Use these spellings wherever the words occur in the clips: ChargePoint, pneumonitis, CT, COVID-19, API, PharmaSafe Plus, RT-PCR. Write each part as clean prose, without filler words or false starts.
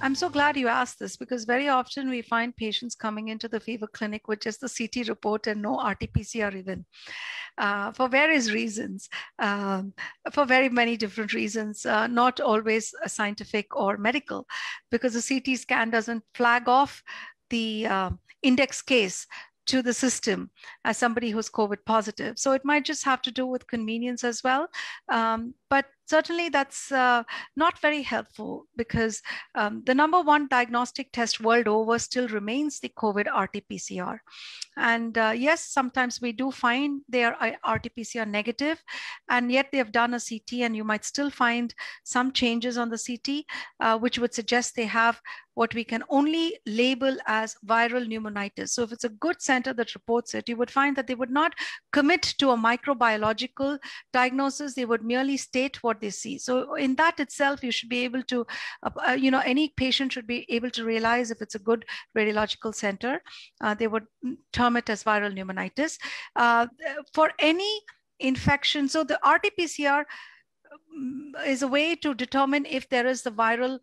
I'm so glad you asked this because very often we find patients coming into the fever clinic with just the CT report and no RT-PCR even for various reasons, for very many different reasons, not always scientific or medical, because the CT scan doesn't flag off the index case to the system as somebody who's COVID positive. So it might just have to do with convenience as well. But certainly that's not very helpful because the number one diagnostic test world over still remains the COVID RT-PCR. And yes, sometimes we do find they are RT-PCR negative and yet they have done a CT, and you might still find some changes on the CT, which would suggest they have what we can only label as viral pneumonitis. So if it's a good center that reports it, you would find that they would not commit to a microbiological diagnosis. They would merely state what they see. So in that itself, you should be able to, any patient should be able to realize if it's a good radiological center, they would term it as viral pneumonitis. For any infection, so the RT-PCR is a way to determine if there is the viral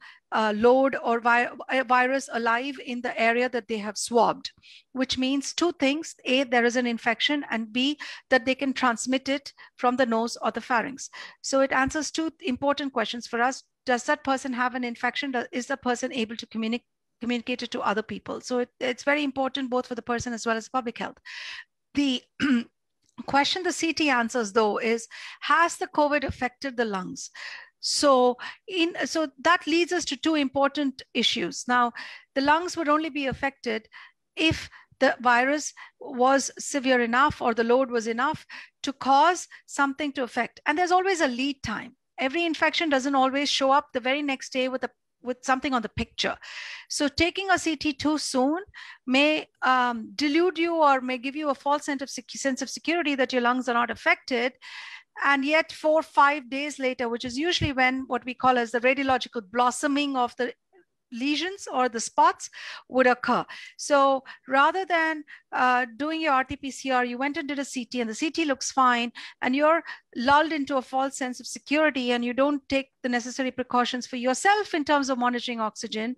load or virus alive in the area that they have swabbed, which means two things: A, there is an infection, and B, that they can transmit it from the nose or the pharynx. So it answers two important questions for us. Does that person have an infection? Is the person able to communicate it to other people? So it's very important both for the person as well as public health. The question the CT answers, though, is has the COVID affected the lungs? So that leads us to two important issues. Now, the lungs would only be affected if the virus was severe enough or the load was enough to cause something to affect. And there's always a lead time. Every infection doesn't always show up the very next day with something on the picture. So taking a CT too soon may delude you or may give you a false sense of security that your lungs are not affected. And yet 4 or 5 days later, which is usually when what we call as the radiological blossoming of the lesions or the spots would occur. So rather than doing your RT-PCR, you went and did a CT, and the CT looks fine, and you're lulled into a false sense of security, and you don't take the necessary precautions for yourself in terms of monitoring oxygen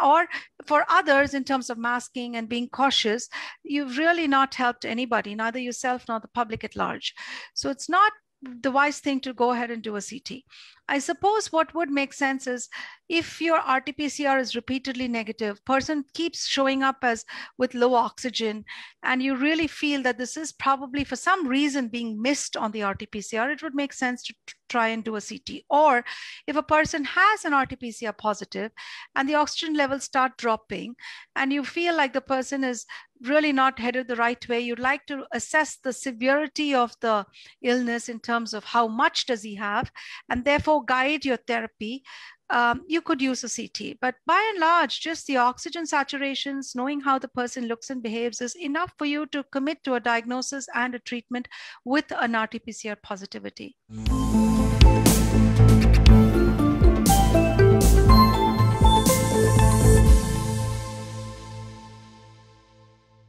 or for others in terms of masking and being cautious. You've really not helped anybody, neither yourself nor the public at large. So it's not the wise thing to go ahead and do a CT. I suppose what would make sense is if your RT-PCR is repeatedly negative, person keeps showing up as with low oxygen, and you really feel that this is probably for some reason being missed on the RT-PCR, it would make sense to try and do a CT. Or if a person has an RT-PCR positive and the oxygen levels start dropping and you feel like the person is really not headed the right way, you'd like to assess the severity of the illness in terms of how much does he have, and therefore guide your therapy, you could use a CT. But by and large, just the oxygen saturations, knowing how the person looks and behaves is enough for you to commit to a diagnosis and a treatment with an RT-PCR positivity.